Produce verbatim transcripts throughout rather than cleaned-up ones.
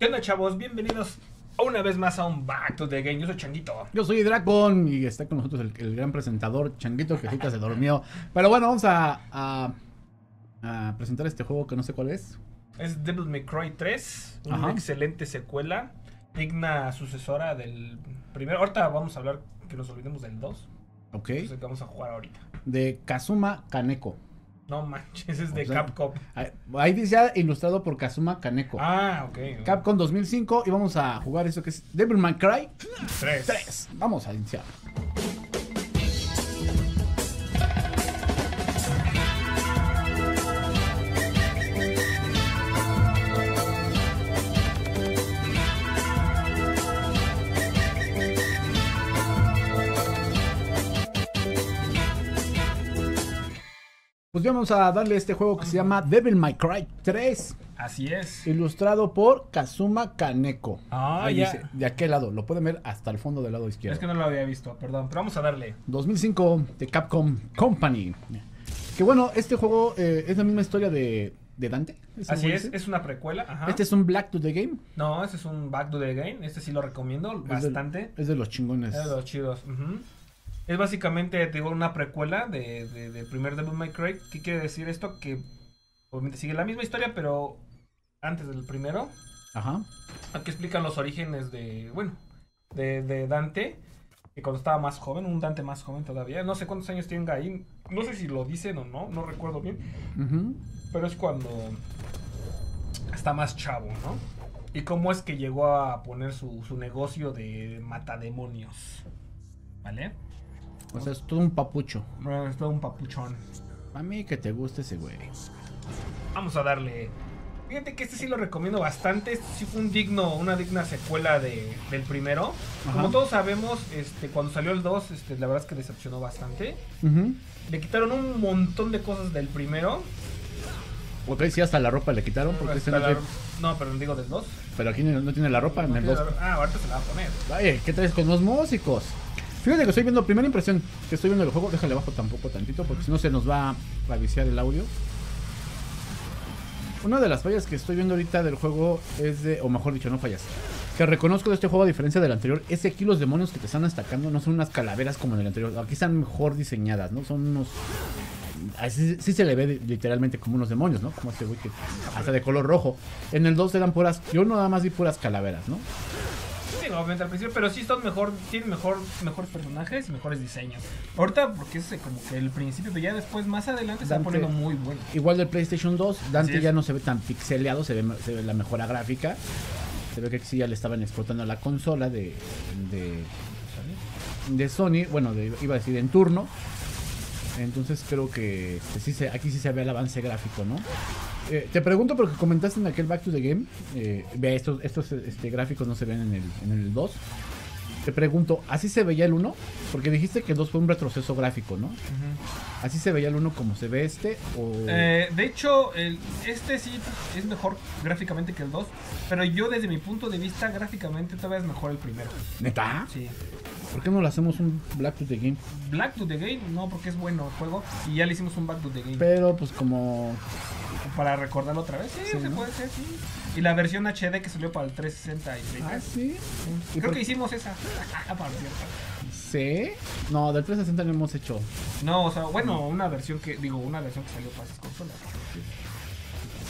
¿Qué onda, chavos? Bienvenidos una vez más a un Back to the Game. Yo soy Changuito. Yo soy Dracon y está con nosotros el, el gran presentador Changuito, que ahorita se dormió. Pero bueno, vamos a, a, a presentar este juego que no sé cuál es. Es Devil May Cry tres, una Ajá. excelente secuela, digna sucesora del primero. Ahorita vamos a hablar, que nos olvidemos del dos. Ok. Entonces, que vamos a jugar ahorita. De Kazuma Kaneko. No manches, es de o sea, Capcom. Ahí dice ya ilustrado por Kazuma Kaneko. Ah, ok. Capcom dos mil cinco y vamos a jugar eso que es Devil May Cry tres. Vamos a iniciar. Pues vamos a darle este juego que se llama Devil May Cry tres. Así es. Ilustrado por Kazuma Kaneko. Ah, ahí ya. Dice, de aquel lado. Lo pueden ver hasta el fondo del lado izquierdo. Es que no lo había visto, perdón. Pero vamos a darle. dos mil cinco de Capcom Company. Que bueno, este juego eh, es la misma historia de, de Dante. Así es, es una precuela. Ajá. Este es un Back to the Game. No, este es un Back to the Game. Este sí lo recomiendo es bastante. Del, es de los chingones. Es de los chidos. Ajá. Uh-huh. Es básicamente, te digo, una precuela de, de, de primer Devil May Cry. ¿Qué quiere decir esto? Que obviamente sigue la misma historia, pero antes del primero. Ajá. Aquí explican los orígenes de, bueno, de, de Dante, que cuando estaba más joven, un Dante más joven todavía. No sé cuántos años tenga ahí, no sé si lo dicen o no, no recuerdo bien. Uh-huh. Pero es cuando está más chavo, ¿no? Y cómo es que llegó a poner su, su negocio de matademonios, ¿vale? O sea, es todo un papucho. Bueno, es todo un papuchón. A mí que te guste ese güey. Vamos a darle. Fíjate que este sí lo recomiendo bastante. Este sí fue un digno, una digna secuela de, del primero. Ajá. Como todos sabemos, este, cuando salió el dos, este, la verdad es que decepcionó bastante. Uh-huh. Le quitaron un montón de cosas del primero. Ok, sí, hasta la ropa le quitaron. Porque este no, la... tiene... no, pero digo del dos. Pero aquí no, no tiene la ropa no en el dos. La... Ah, ahorita se la va a poner. Ay, ¿qué traes con los músicos? Fíjate que estoy viendo, primera impresión que estoy viendo el juego, déjale abajo tampoco tantito porque si no se nos va a viciar el audio. Una de las fallas que estoy viendo ahorita del juego es de, o mejor dicho, no fallas, que reconozco de este juego a diferencia del anterior, es que aquí los demonios que te están atacando no son unas calaveras como en el anterior, aquí están mejor diseñadas, ¿no? Son unos... Así sí se le ve literalmente como unos demonios, ¿no? Como este güey que hasta de color rojo. En el dos eran puras, yo nada más vi puras calaveras, ¿no? Obviamente al principio, pero sí están mejor, tienen mejor, mejores personajes y mejores diseños. Ahorita porque es como que el principio, pero ya después, más adelante, Dante, se va poniendo muy bueno. Igual del PlayStation dos, Dante ya no se ve tan pixeleado, se ve, se ve la mejora gráfica. Se ve que sí ya le estaban explotando la consola de, de, de Sony, bueno, de, iba a decir en turno. Entonces creo que este, sí se, aquí sí se ve el avance gráfico, ¿no? Eh, te pregunto porque comentaste en aquel Back to the Game, eh, vea, estos, estos este, gráficos no se ven en el, en el dos. Te pregunto, ¿así se veía el uno? Porque dijiste que el dos fue un retroceso gráfico, ¿no? Uh-huh. ¿Así se veía el uno como se ve este? O... Eh, de hecho, el, este sí es mejor gráficamente que el dos, pero yo desde mi punto de vista, gráficamente todavía es mejor el primero. ¿Neta? Sí. ¿Por qué no le hacemos un Back to the Game? ¿Back to the Game? No, porque es bueno el juego y ya le hicimos un Back to the Game. Pero pues como... Para recordarlo otra vez, sí, sí se ¿no? puede ser, sí. Y la versión H D que salió para el trescientos sesenta y treinta. Ah, sí. sí. Creo por... que hicimos esa. ¿Sí? No, del trescientos sesenta no hemos hecho. No, o sea, bueno, una versión que, digo, una versión que salió para esas consolas. Sí.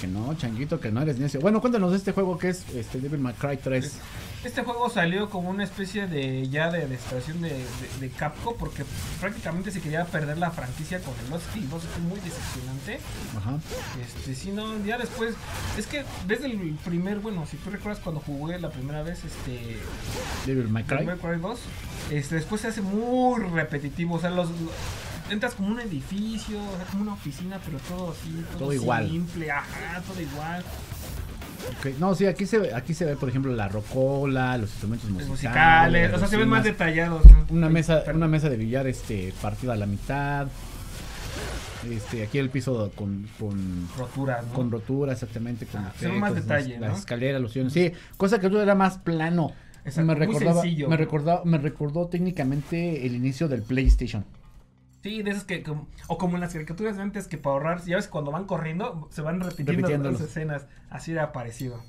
Que no, Changuito, que no eres necio. Bueno, cuéntanos de este juego que es este Devil May Cry tres. Este juego salió como una especie de ya de destrucción de, de, de Capcom porque prácticamente se quería perder la franquicia con el Lost y dos fue muy decepcionante. Ajá. Este, si no, ya después, es que desde el primer, bueno, si tú recuerdas cuando jugué la primera vez este Devil May Cry, Devil May Cry dos, este, después se hace muy repetitivo, o sea, los... Entras como un edificio, o sea, como una oficina, pero todo así, todo, todo igual. Simple, ajá, todo igual. Okay. No, sí, aquí se ve, aquí se ve, por ejemplo, la rocola, los instrumentos los musicales, musicales, o sea, se ven más detallados. Una mesa, una mesa de billar, este, partida a la mitad. Este, aquí el piso con, con roturas, ¿no? Con rotura, exactamente, con ah, efectos, más detalle, las, ¿no? Las escaleras, los sillones, sí, cosa que tú era más plano. Exacto, me recordaba, muy me recordaba, me recordó técnicamente el inicio del PlayStation. Sí, de esas que, como, o como en las caricaturas de antes que para ahorrar, ya ves cuando van corriendo, se van repitiendo las escenas, así era parecido.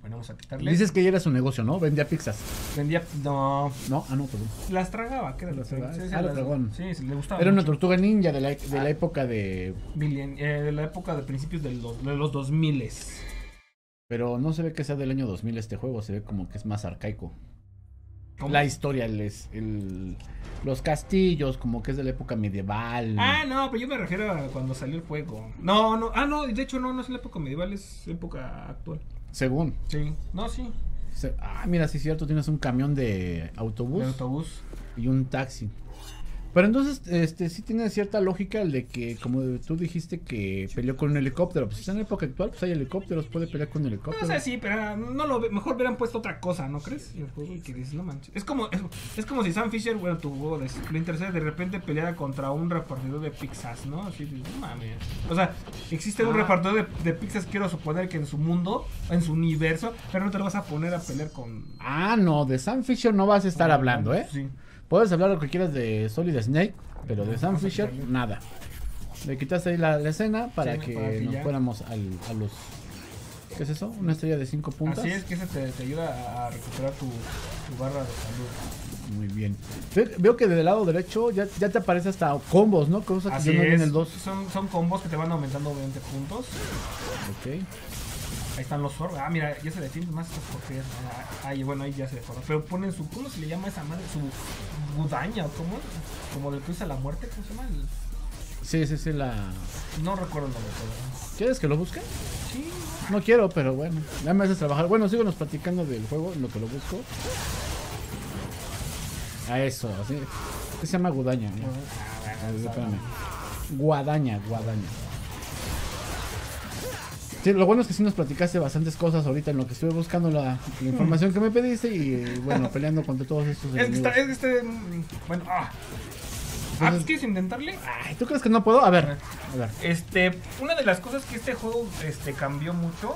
Bueno, vamos a quitarle. Dices que ya era su negocio, ¿no? Vendía pizzas. Vendía... No. No, ah, no, perdón. Las tragaba, ¿qué era? Las tragaba. Sí, sí, ah, las tragón. Sí, le gustaba. Era mucho. Una tortuga ninja de la, de ah. la época de... Billion, eh, de la época de principios de los, de los dos mil. Pero no se ve que sea del año dos mil este juego, se ve como que es más arcaico. ¿Cómo? La historia, el, el, los castillos, como que es de la época medieval. Ah, no, pero yo me refiero a cuando salió el juego. No, no, ah, no, de hecho no, no es la época medieval, es época actual. Según. Sí, no, sí. Se, ah, mira, sí es cierto, tienes un camión de autobús. De autobús. Y un taxi. Pero entonces, este, sí tiene cierta lógica el de que, como tú dijiste que peleó con un helicóptero, pues está en la época actual, pues hay helicópteros, puede pelear con un helicóptero. No sé, sí, pero no lo ve, mejor hubieran puesto otra cosa, ¿no crees? Y el juego que dices, no manches. Es como, es, es como si Sam Fisher, bueno, tu juego de Splinter Cell de repente peleara contra un repartidor de pizzas, ¿no? Así de, no mames. O sea, existe ah. un repartidor de, de pizzas, quiero suponer que en su mundo, en su universo, pero no te lo vas a poner a pelear con... Ah, no, de Sam Fisher no vas a estar hablando, ¿eh? Sí. Puedes hablar lo que quieras de Solid Snake, pero de Sam Fisher, nada. Le quitaste ahí la, la escena para sí, que, para que nos fuéramos al, a los... ¿Qué es eso? Una estrella de cinco puntas. Así es, que eso te, te ayuda a recuperar tu, tu barra de salud. Muy bien. Ve, veo que del lado derecho ya, ya te aparece hasta combos, ¿no? Cosas así que yo no vi en el dos. Son, son combos que te van aumentando veinte puntos. Ok. Ahí están los zorros. Ah, mira, ya se defienden más estas porquerías. Ahí, bueno, ahí ya se deforma. Pero ponen su... ¿Cómo se le llama a esa madre? Su gudaña, ¿cómo? Como del que usa la muerte, ¿cómo se llama? El... Sí, sí, sí, la... No recuerdo el nombre. Pero... ¿Quieres que lo busque? Sí. No quiero, pero bueno. Ya me haces trabajar. Bueno, síguenos platicando del juego, en lo que lo busco. A eso, así. ¿Qué se llama gudaña? ¿Eh? A ver, espérame. Guadaña, guadaña. Sí, lo bueno es que sí nos platicaste bastantes cosas ahorita en lo que estuve buscando la, la información que me pediste y bueno, peleando contra todos estos enemigos. Es que está, es que este, bueno, ah. Entonces, ah, ¿quieres intentarle? Ay, ¿tú crees que no puedo? A ver, a ver. Este, una de las cosas que este juego este cambió mucho,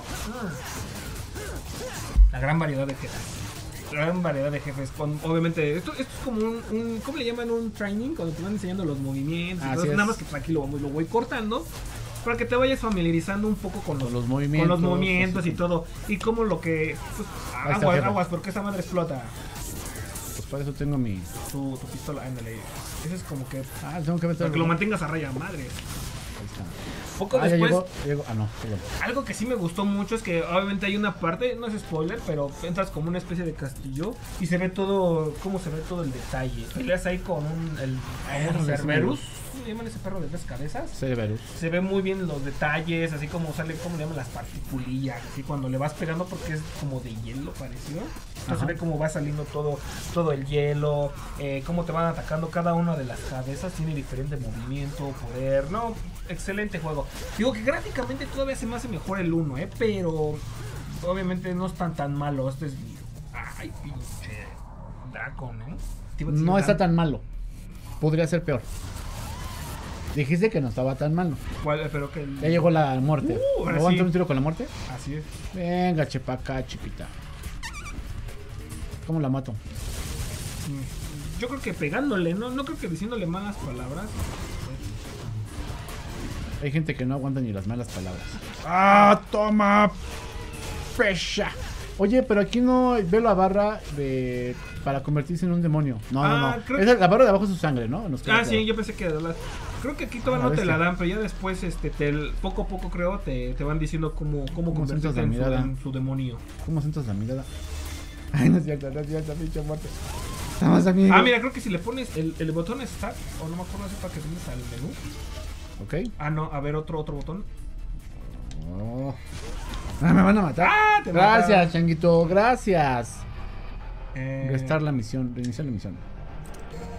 la gran variedad de jefes. La gran variedad de jefes, con, obviamente, esto, esto es como un, un, ¿cómo le llaman? Un training, cuando te van enseñando los movimientos. Entonces, nada más que tranquilo, lo voy cortando. Para que te vayas familiarizando un poco con los, los movimientos, con los movimientos y todo. Y como lo que... Pues, aguas, aguas, porque esa madre explota. Pues para eso tengo mi... Tu, tu pistola, ándale. Eso es como que... Ah, tengo que meterlo. Para que lo mantengas a raya, madre. Ahí está. Poco ah, después... Llegó, llegó. Ah, no, perdón. Algo que sí me gustó mucho es que obviamente hay una parte, no es spoiler, pero entras como una especie de castillo y se ve todo... Cómo se ve todo el detalle. Peleas ahí con un... El, el, el Cerberus. ¿Cómo le llaman ese perro de tres cabezas? Cerberus. Se ve muy bien los detalles, así como sale, como le llaman las particulillas, así cuando le vas pegando porque es como de hielo parecido. Entonces Ajá. se ve cómo va saliendo todo, todo el hielo, eh, cómo te van atacando cada una de las cabezas, tiene diferente movimiento, poder, no, excelente juego. Digo que gráficamente todavía se me hace mejor el uno, eh, pero obviamente no están tan malo. Este es... Ay, pinche Dracon, eh. No está tan malo, podría ser peor. Dijiste que no estaba tan malo. ¿Cuál? Pero que el... Ya llegó la muerte. Uh, ¿No aguantó sí. un tiro con la muerte? Así es. Venga, chepa acá, chiquita. ¿Cómo la mato? Yo creo que pegándole, ¿no? No creo que diciéndole malas palabras. Hay gente que no aguanta ni las malas palabras. ¡Ah, toma! ¡Pesha! Oye, pero aquí no veo la barra de... Para convertirse en un demonio. No, ah, no, no. Esa, que... La barra de abajo es su sangre, ¿no? Nos queda ah, claro. sí, yo pensé que... La... Creo que aquí todavía no te la dan, pero ya después, este, te, poco a poco creo, te, te van diciendo cómo, cómo, ¿Cómo convertirte en, en su demonio. ¿Cómo sientas la mirada? Ay, no es cierto, no es cierto, pinche muerte. Estamos aquí. Ah, mira, creo que si le pones el, el botón Start, o no me acuerdo si para que tienes al menú. Ok. Ah, no, a ver, otro, otro botón. Oh. Ah, me van a matar. Ah, te gracias, mataron. Changuito, gracias. Eh... Restar la misión, reiniciar la misión.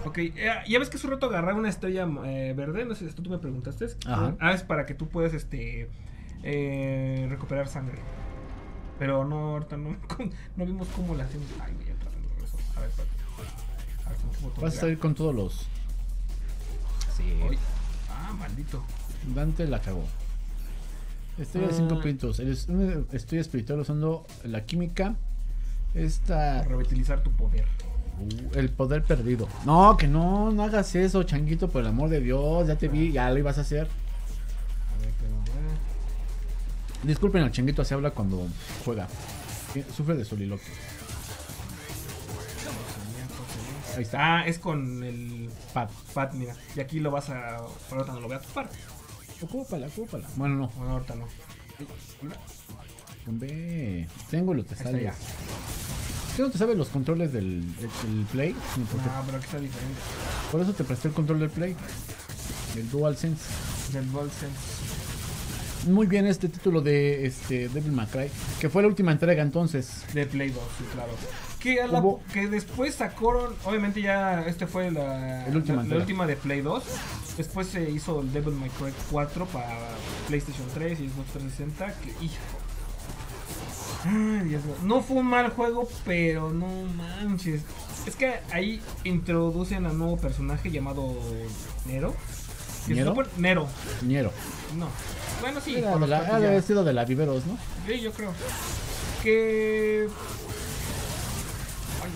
Ok, eh, ya ves que es un reto agarrar una estrella eh, verde, no sé si esto tú me preguntaste. Ajá. Ah, es para que tú puedas este, eh, recuperar sangre. Pero no, ahorita no, no vimos cómo la hacemos. Ay, ya está haciendo eso. A ver, espérate. A ver, ¿con qué vas a salir con todos los? Sí. Oy. Ah, maldito. Dante la cagó. Estrella de ah. cinco puntos. Estoy espiritual usando la química. Esta. Para reutilizar tu poder. Uh, el poder perdido. No, que no, no hagas eso, Changuito, por el amor de Dios. Ya te vi, ya lo ibas a hacer. A ver, pero, eh. Disculpen al Changuito, así habla cuando juega. Sufre de soliloquio. Ahí está. Ah, es con el pad, pad, mira. Y aquí lo vas a... Ahorita no lo voy a topar. Ocúpala, ocúpala. Bueno, no. Bueno, ahorita no. Hombre, tengo lo que sale. ¿Qué no te sabes los controles del, del, del Play? No, pero aquí está diferente. Por eso te presté el control del Play. Del DualSense. Del DualSense. Muy bien este título de este Devil May Cry. Que fue la última entrega entonces. De Play dos, sí, claro. Que, la, que después sacaron... Obviamente ya este fue la, el última la, la última de Play dos. Después se hizo el Devil May Cry cuatro para PlayStation tres y Xbox trescientos sesenta. Que hijo. Ay, Dios mío. No fue un mal juego, pero no manches. Es que ahí introducen a un nuevo personaje llamado Nero. ¿Nero? Super... Nero. Nero. No. Bueno, sí. Era de la, era ya... sido de la Viveros, ¿no? Sí, yo creo. Que... Ay,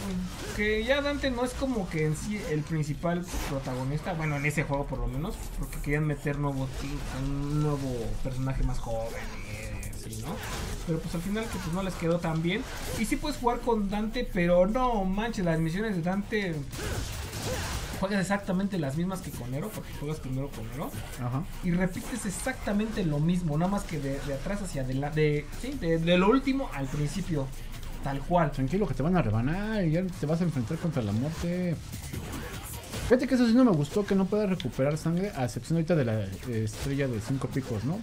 que ya Dante no es como que en sí el principal protagonista. Bueno, en ese juego por lo menos. Porque querían meter nuevo a un nuevo personaje más joven. Sí, ¿no? Pero pues al final que pues no les quedó tan bien. Y sí puedes jugar con Dante, pero no manches, las misiones de Dante juegas exactamente las mismas que con Nero, porque juegas primero con Nero. Ajá. Y repites exactamente lo mismo, nada más que de, de atrás hacia adelante, de, ¿sí? de, de lo último al principio, tal cual. Tranquilo que te van a rebanar y ya te vas a enfrentar contra la muerte. Fíjate que eso sí no me gustó, que no puedas recuperar sangre, a excepción ahorita de la eh, estrella de cinco picos, ¿no?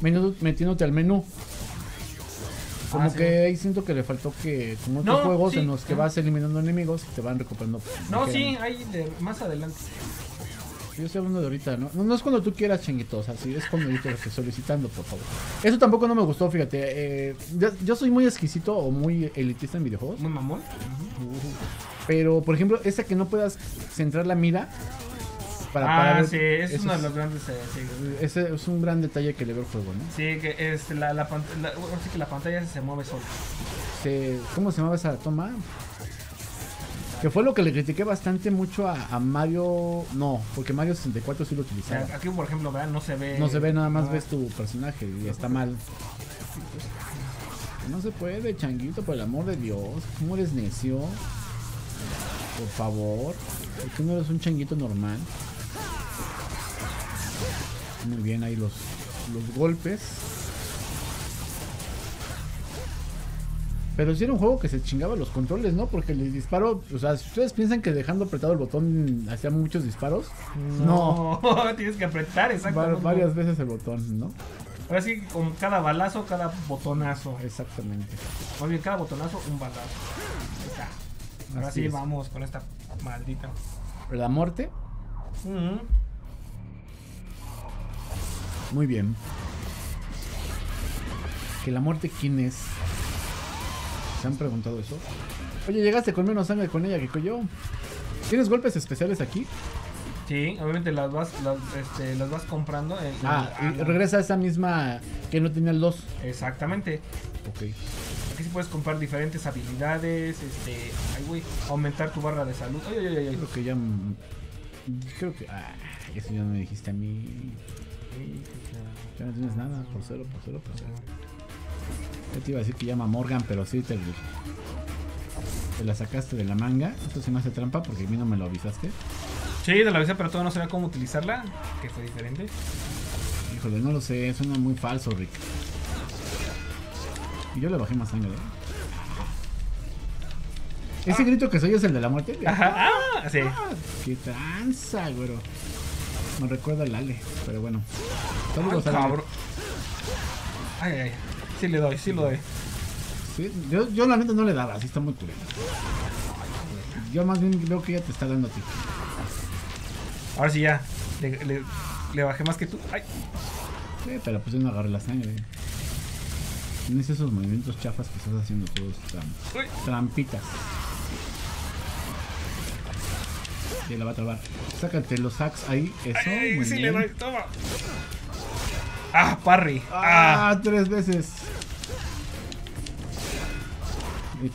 Menú, metiéndote al menú. Como ah, sí. que ahí siento que le faltó que, como otros no, juegos sí, en los que no. vas eliminando enemigos, te van recuperando. No, no sí, ahí de, más adelante. Yo estoy hablando de ahorita, ¿no? No, no es cuando tú quieras, changuito, o sea, sí, es cuando yo te lo estoy solicitando, por favor. Eso tampoco no me gustó, fíjate. Eh, yo, yo soy muy exquisito o muy elitista en videojuegos. Muy mamón. Uh-huh. Uh-huh. Pero, por ejemplo, esa que no puedas centrar la mira para Ah, parar, sí, es esos, uno de los grandes eh, sí. Ese es un gran detalle que le veo al juego, ¿no? Sí, que es la, la, pant la, así que la pantalla se mueve sola. Se, ¿Cómo se mueve esa toma? Que fue lo que le critiqué bastante mucho a, a Mario. No, porque Mario sesenta y cuatro sí lo utilizaba. O sea, aquí, por ejemplo, ¿verdad? No se ve. No se ve, nada más no ves tu personaje y está mal. No se puede, changuito, por el amor de Dios. ¿Cómo eres necio? Por favor, ¿por qué no eres un changuito normal? Muy bien, ahí los, los golpes. Pero sí era un juego que se chingaba los controles, ¿no? Porque les disparo, o sea, si ustedes piensan que dejando apretado el botón hacía muchos disparos, no. no. Tienes que apretar, exactamente. Varias veces el botón, ¿no? Ahora sí, con cada balazo, cada botonazo. Exactamente. Muy bien, cada botonazo, un balazo. Está. Ahora sí vamos con esta maldita. ¿La muerte? Uh-huh. Muy bien. ¿Que la muerte quién es? ¿Se han preguntado eso? Oye, llegaste con menos sangre con ella que con yo. ¿Tienes golpes especiales aquí? Sí, obviamente las vas, las, este, las vas comprando. En, ah, en, y regresa a esa misma que no tenía el dos. Exactamente. Ok. Aquí sí puedes comprar diferentes habilidades, este, ay, güey, aumentar tu barra de salud. Ay, ay, ay, ay. Creo que ya, creo que, ah, eso ya me dijiste a mí. Ya no tienes nada, por cero, por cero, por cero. Yo te iba a decir que llama Morgan, pero sí te, te la sacaste de la manga. Esto se me hace trampa porque a mí no me lo avisaste. Sí, te lo avisé, pero todavía no sabía cómo utilizarla, que fue diferente. Híjole, no lo sé, suena muy falso, Rick. Y yo le bajé más sangre. Ese ah. grito que soy es el de la muerte. Ajá, ah, ah, sí. Ah, qué tranza, güero. Me recuerda al Ale, pero bueno. Saludos, Ale. Ay, ay, ay. Sí le doy, sí, sí lo doy. Sí, yo, yo la neta no le daba, así está muy culero. Yo más bien veo que ella te está dando a ti. Ahora sí ya. Le, le, le bajé más que tú. Ay. Sí, pero pues yo no agarré la sangre. Tienes esos movimientos chafas que estás haciendo todos tram trampitas. Ya la va a trabar. Sácate los hacks ahí. Eso, ay, muy sí bien. Le doy, toma. Ah, parry. Ah, ah, tres veces.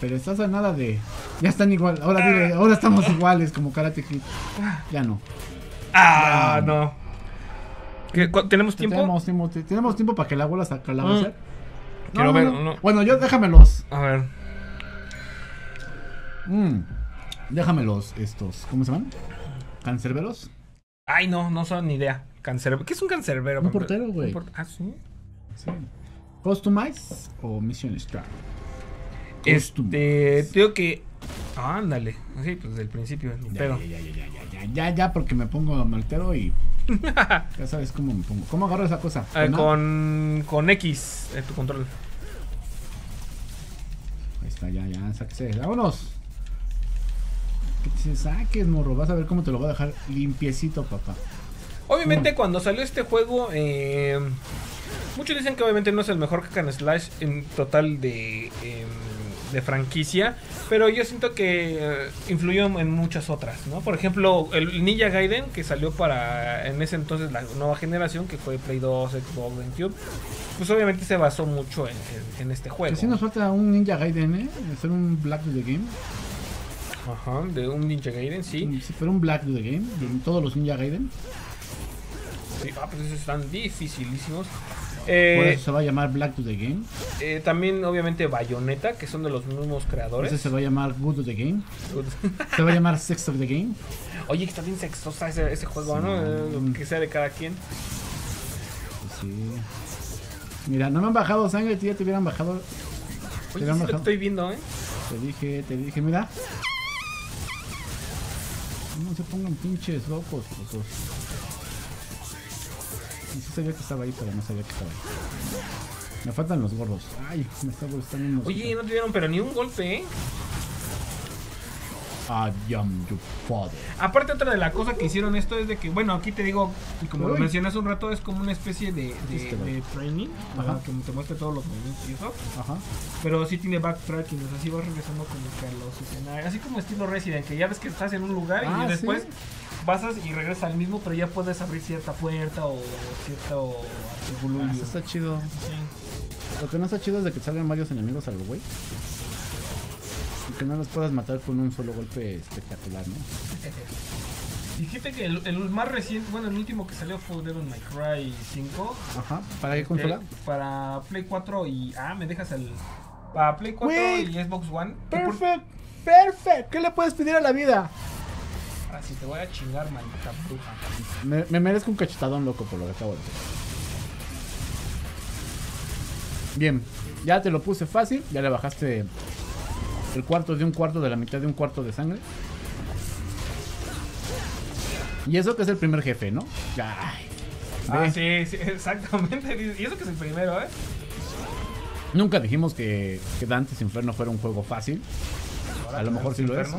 Pero estás a nada de... Ya están igual. Ahora, ah. dile, ahora estamos iguales como Karate Kid. Ya no. Ah, ya no. no. ¿Tenemos tiempo? Tenemos tiempo, tenemos tiempo para que la abuela saque la base. Mm. Quiero no, ver, no, no. No. Bueno, yo déjamelos. A ver. Mm, déjamelos estos. ¿Cómo se llaman? ¿Cancerberos? Ay, no, no son ni idea. Cancerbero. ¿Qué es un cancerbero? Un portero, güey. Por... Ah, sí. Sí. ¿Customize o Mission Star? Este, creo que... Ah, ándale. Sí, pues del principio. Ya, pero... ya, ya, ya, ya, ya, ya, ya, ya, porque me pongo maltero y... ya sabes cómo me pongo. ¿Cómo agarro esa cosa? Eh, ¿no? Con... con X, eh, tu control. Ahí está, ya, ya, sáquese. ¡Vámonos! Que te saques, morro. Vas a ver cómo te lo voy a dejar limpiecito, papá. Obviamente, ¿cómo? Cuando salió este juego... Eh... muchos dicen que obviamente no es el mejor hack and slash en total de, eh, de franquicia, pero yo siento que eh, influyó en muchas otras, ¿no? Por ejemplo, el Ninja Gaiden, que salió para en ese entonces la nueva generación, que fue Play dos, Xbox, GameCube, pues obviamente se basó mucho en, en, en este juego. Si nos falta un Ninja Gaiden, ¿eh? Hacer un Black to the Game. Ajá, de un Ninja Gaiden, sí. Si fuera un Black to the Game, de todos los Ninja Gaiden. Sí, ah, pues esos están dificilísimos. Eh, Por eso se va a llamar Black to the Game. Eh, también, obviamente, Bayonetta, que son de los mismos creadores. Ese se va a llamar Good to the Game. Good. Se va a llamar Sex of the Game. Oye, que está bien sexosa ese, ese juego, sí, ¿no? Eh, lo que sea de cada quien. Sí. Mira, no me han bajado sangre, tía, te hubieran bajado. Oye, te hubieran sí bajado. Lo estoy viendo, ¿eh? Te dije, te dije, mira. No se pongan pinches locos, locos. Sí sabía que estaba ahí, pero no sabía que estaba ahí. Me faltan los gorros. Ay, me está gustando un... Oye, no te dieron pero ni un golpe, ¿eh? I am your father. Aparte, otra de las cosas que hicieron esto es de que, bueno, aquí te digo, y como Uy. lo mencionas un rato, es como una especie de, de, de training, ajá, que te muestra todos los movimientos y eso. Ajá. Pero sí tiene backtracking, o sea, sí vas regresando como que a los escenarios. Así como estilo Resident, que ya ves que estás en un lugar ah, y después... ¿sí? Pasas y regresas al mismo, pero ya puedes abrir cierta puerta o cierto artículo. Ah, eso está chido. Sí. Lo que no está chido es de que salgan varios enemigos al güey. Y que no los puedas matar con un solo golpe espectacular, ¿no? Y fíjate que el, el más reciente, bueno, el último que salió fue Devil May Cry cinco. Ajá. ¿Para qué consola? El, para Play cuatro y... Ah, me dejas el... Para Play cuatro Wait, y Xbox One. Perfect, por... perfect. ¿Qué le puedes pedir a la vida? Así te voy a chingar, maldita bruja. Me, me merezco un cachetadón, loco, por lo que acabo de hacer. Bien, ya te lo puse fácil. Ya le bajaste el cuarto de un cuarto, de la mitad de un cuarto de sangre. Y eso que es el primer jefe, ¿no? Ay, ah, sí, sí, exactamente. Y eso que es el primero, ¿eh? Nunca dijimos que, que Dante's Inferno fuera un juego fácil. A lo mejor sí lo es.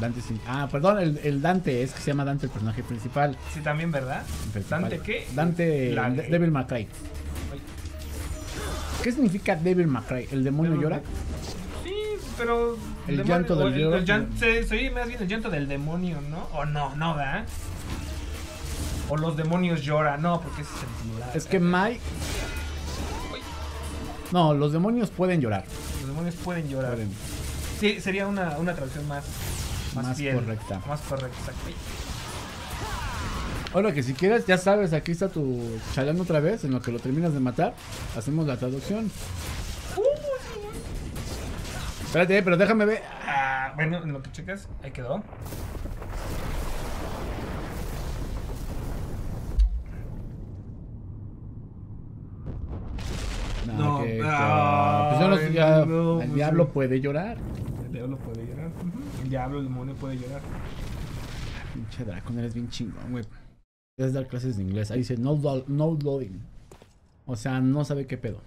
Dante sin... Ah, perdón, el, el Dante es que se llama Dante el personaje principal. Sí, también, ¿verdad? Principal. ¿Dante qué? Dante la... Devil May Cry. ¿Qué significa Devil May Cry? ¿El demonio pero... llora? Sí, pero... El, el llanto demonio, del... El, el llan... se, se oye más bien el llanto del demonio, ¿no? O no, no, ¿verdad? O los demonios lloran, no, porque ese es el plural. Es que Mike... No, los demonios pueden llorar. Los demonios pueden llorar. Pueden. Sí, sería una, una traducción más, más, más fiel, correcta. Más correcta. Ahora que si quieres, ya sabes, aquí está tu chalán otra vez, en lo que lo terminas de matar, hacemos la traducción. Uh, Espérate, pero déjame ver. Ah, bueno, en lo que checas, ahí quedó. No, que, no, pues yo los, ya, no, el diablo no. puede llorar. El diablo puede llorar. Uh-huh. El diablo, el demonio puede llorar. Pinche Drácula, eres bien chingón, güey. Debes dar clases de inglés. Ahí dice no, no loading. O sea, no sabe qué pedo.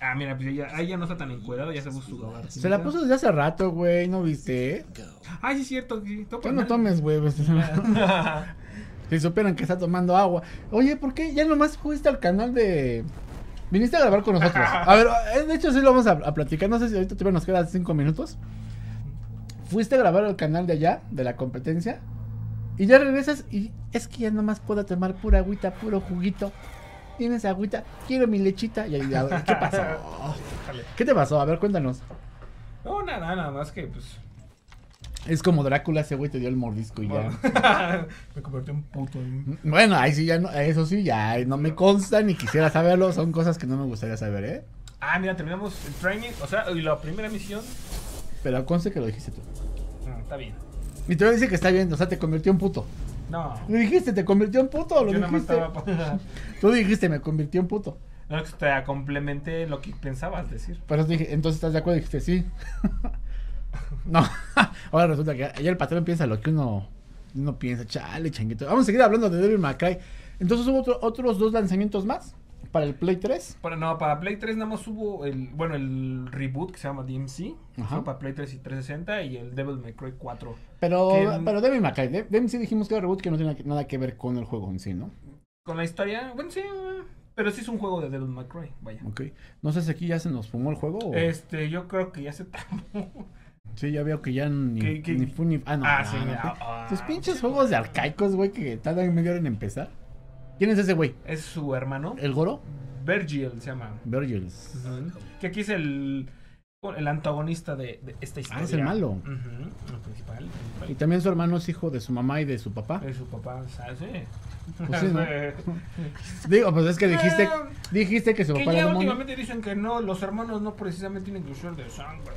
Ah, mira, pues ella, ahí ya no está tan encuadrado, ya se puso su gabarra. Se la puso desde hace rato, güey, ¿no viste? Ah, sí, es cierto. Sí, ya no tomes, güey. Si superan que está tomando agua. Oye, ¿por qué ya nomás fuiste al canal de... Viniste a grabar con nosotros. A ver, de hecho sí lo vamos a, a platicar. No sé si ahorita todavía nos quedan cinco minutos. Fuiste a grabar al canal de allá, de la competencia, y ya regresas y es que ya nomás puedo tomar pura agüita, puro juguito. Tienes agüita, quiero mi lechita. Y ahí, a ver, ¿qué pasó? ¿Qué te pasó? A ver, cuéntanos. No, nada, nada más que pues... Es como Drácula, ese güey te dio el mordisco y bueno, ya. Me convertí en puto. Bueno, ahí sí ya no, eso sí ya no me consta ni quisiera saberlo. Son cosas que no me gustaría saber, ¿eh? Ah, mira, terminamos el training, o sea, la primera misión. Pero conste que lo dijiste tú. no, está bien. Y te dice que está bien, o sea, te convirtió en puto. No. ¿Lo dijiste? ¿Te convirtió en puto? ¿Lo Yo dijiste? No me estaba... Tú dijiste, me convirtió en puto. No, te complementé lo que pensabas decir. Pero te dije, entonces estás de acuerdo, dijiste sí. No, ahora resulta que ya el patrón piensa lo que uno, uno piensa. Chale, changuito. Vamos a seguir hablando de Devil May Cry. Entonces hubo otro, otros dos lanzamientos más. ¿Para el Play tres? Para, no, para Play tres nada más hubo el, bueno, el reboot que se llama D M C. Ajá. Para Play tres y trescientos sesenta y el Devil May Cry cuatro. Pero, que, pero Devil May Cry, D M C dijimos que era reboot que no tiene nada que ver con el juego en sí, ¿no? Con la historia, bueno, sí, pero sí es un juego de Devil May Cry, vaya. Ok, no sé si aquí ya se nos fumó el juego o... Este, yo creo que ya se tapó. Sí, ya veo que ya ni, ¿Qué, qué? ni fu ni... Ah, no, ah, no, sí, no, ah, ah, tus pinches sí, juegos de arcaicos, güey, que tardan media hora en empezar. ¿Quién es ese güey? Es su hermano. ¿El Goro? Virgil se llama. Virgil. Uh-huh. Que aquí es el, el antagonista de, de esta historia. Ah, es el malo. Uh-huh. El principal, el principal. Y también su hermano es hijo de su mamá y de su papá. De su papá, ¿sabes? Pues sí, ¿no? Digo, pues es que dijiste, dijiste que su papá era demonio. Que ya últimamente dicen que no, los hermanos no precisamente tienen que usar de sangre.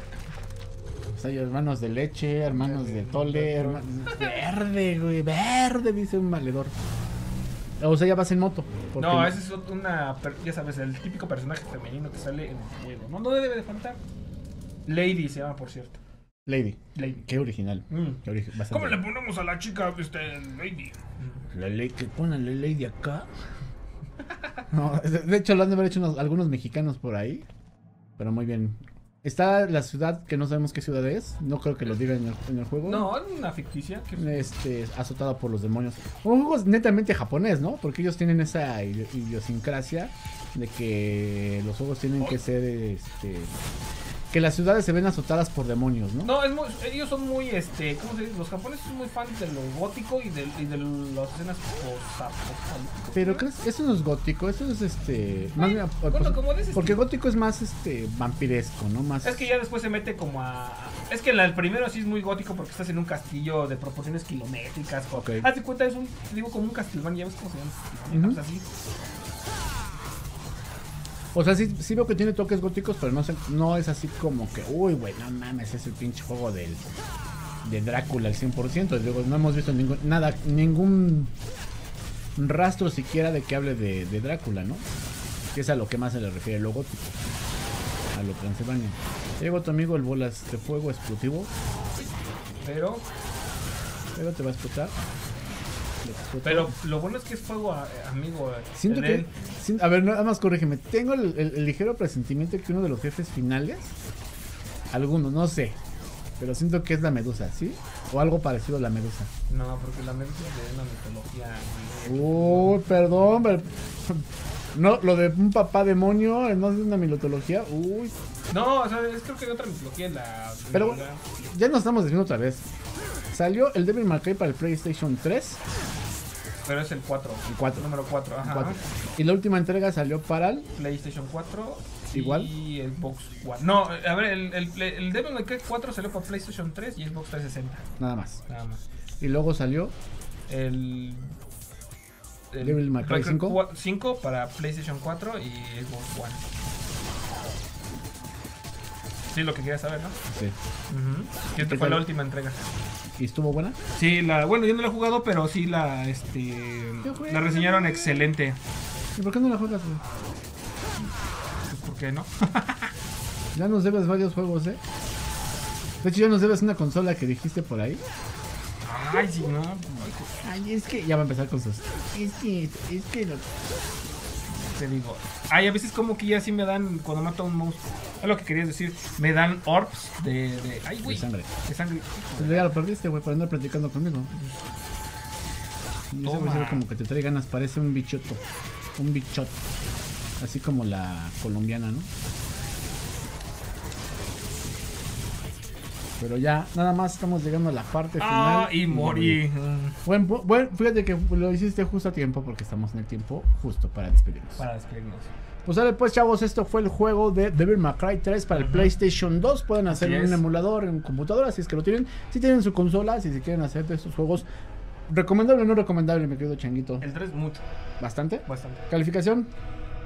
Hay hermanos de leche, hermanos de tole, hermanos... Verde, güey, verde, dice un valedor. O sea, ya vas en moto. No, ese es una... Ya sabes, el típico personaje femenino que sale en el juego. No, no debe de faltar. Lady se llama, por cierto. Lady. Lady. Qué original. Mm. Qué origi ¿Cómo le ponemos a la chica este, Lady? La ley que ponen la Lady acá. No, de hecho lo han de haber hecho unos, algunos mexicanos por ahí. Pero muy bien. Está la ciudad que no sabemos qué ciudad es. No creo que lo diga en el, en el juego. No, es una ficticia. Este, azotada por los demonios. Un juego netamente japonés, ¿no? Porque ellos tienen esa idiosincrasia de que los juegos tienen que ser, este, que las ciudades se ven azotadas por demonios, ¿no? No, es muy, ellos son muy, este, ¿cómo se dice? Los japoneses son muy fans de lo gótico y de, y de las escenas posapocalípticas. Pero ¿crees? Eso no es gótico, eso es, este, más, bueno, pues, como de ese porque estilo. Gótico es más, este, vampiresco, ¿no? Más. Es que ya después se mete como a, es que la, el primero sí es muy gótico porque estás en un castillo de proporciones kilométricas. Ok. Haz de cuenta, es un, digo, como un Castlevania, ¿ya ves cómo se llama? Uh-huh. Pues así. O sea, sí, sí veo que tiene toques góticos, pero no, se, no es así como que, uy, güey, no mames, es el pinche juego del de Drácula al cien por ciento. Digo, no hemos visto ningún, nada, ningún rastro siquiera de que hable de, de Drácula, ¿no? Que es a lo que más se le refiere lo gótico, a lo Transylvania. Llegó tu amigo el bolas de fuego explosivo. Pero... Pero te va a explotar. Pero lo bueno es que es fuego, amigo. Siento que, a ver, nada más corrígeme. Tengo el, el, el ligero presentimiento que uno de los jefes finales, alguno, no sé, pero siento que es la medusa, ¿sí? O algo parecido a la medusa. No, porque la medusa es de una mitología. Uy, perdón, pero, no, lo de un papá demonio, no es de una mitología. Uy. No, o sea, es creo que hay otra mitología en la. Pero bueno, ya nos estamos diciendo otra vez. Salió el Devil May Cry para el PlayStation tres. Pero es el cuatro. El cuatro. Número cuatro, ajá. cuatro. Y la última entrega salió para el... PlayStation cuatro. Igual. Y el Xbox One. No, a ver, el, el, el Devil May Cry cuatro salió para PlayStation tres y Xbox trescientos sesenta. Nada más. Nada más. Y luego salió... El... el Devil May Cry cinco. cinco para PlayStation cuatro y Xbox One. Sí, lo que querías saber, ¿no? Sí. Uh-huh. Esta fue la última entrega. ¿Y estuvo buena? Sí, la, bueno, yo no la he jugado, pero sí la, este, la reseñaron excelente. ¿Y por qué no la juegas, güey? Pues, ¿por qué no? Ya nos debes varios juegos, ¿eh? De hecho, ya nos debes una consola que dijiste por ahí. Ay, sí, no. Ay, es que ya va a empezar con sus... Es que, es que... Lo... Te digo, ay, a veces como que ya sí me dan cuando mato a un monstruo. Es lo que querías decir, me dan orbs de, de ay, güey, de sangre. De sangre. Pues ya lo perdiste, güey, por andar platicando conmigo. No, como que te trae ganas, parece un bichoto, un bichot, así como la colombiana, ¿no? Pero ya, nada más estamos llegando a la parte final. Ah, y morí. Bueno, bueno, fíjate que lo hiciste justo a tiempo porque estamos en el tiempo justo para despedirnos. Para despedirnos. Pues dale pues, chavos, esto fue el juego de Devil May Cry tres para el PlayStation dos. Pueden hacerlo en un emulador, en computadora, si es que lo tienen. Si tienen su consola, si se quieren hacer de estos juegos. ¿Recomendable o no recomendable, mi querido changuito? El tres mucho. ¿Bastante? Bastante. ¿Calificación?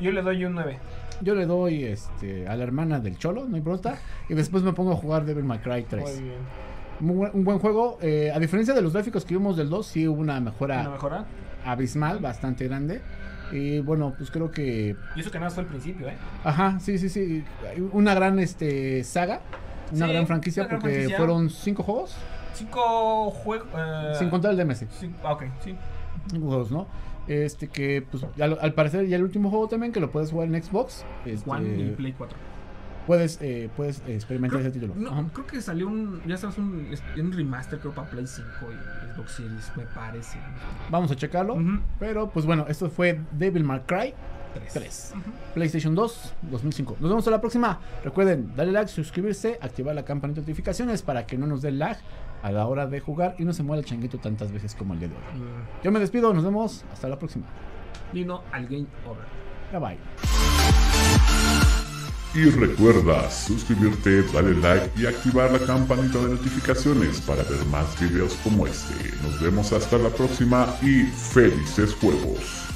Yo le doy un nueve. Yo le doy este a la hermana del cholo, no importa. Y después me pongo a jugar Devil May Cry tres. Muy bien. muy, un buen juego. Eh, a diferencia de los gráficos que vimos del dos, sí hubo una mejora, ¿Una mejora? abismal, bastante grande. Y bueno, pues creo que... Y eso que nada fue al principio, ¿eh? Ajá, sí, sí, sí. Una gran este saga, una sí, gran franquicia, una gran porque franquicia. fueron cinco juegos. Cinco juegos... Eh... Sin contar el D M C. Sí, ok, sí. Cinco juegos, ¿no? Este que, pues, al, al parecer ya el último juego también, que lo puedes jugar en Xbox. Este, One y Play cuatro. Puedes, eh, puedes experimentar creo, ese título. No, creo que salió un, ya sabes, un, un remaster creo para Play cinco y Xbox Series, me parece. Vamos a checarlo. Uh-huh. Pero, pues bueno, esto fue Devil May Cry tres. Uh-huh. PlayStation dos, dos mil cinco. Nos vemos a la próxima. Recuerden, darle like, suscribirse, activar la campanita de notificaciones para que no nos dé lag a la hora de jugar y no se mueva el changuito tantas veces como el día de hoy. Uh-huh. Yo me despido, nos vemos. Hasta la próxima. Vino al Game Over. Bye bye. Y recuerda suscribirte, darle like y activar la campanita de notificaciones para ver más videos como este. Nos vemos hasta la próxima y felices juegos.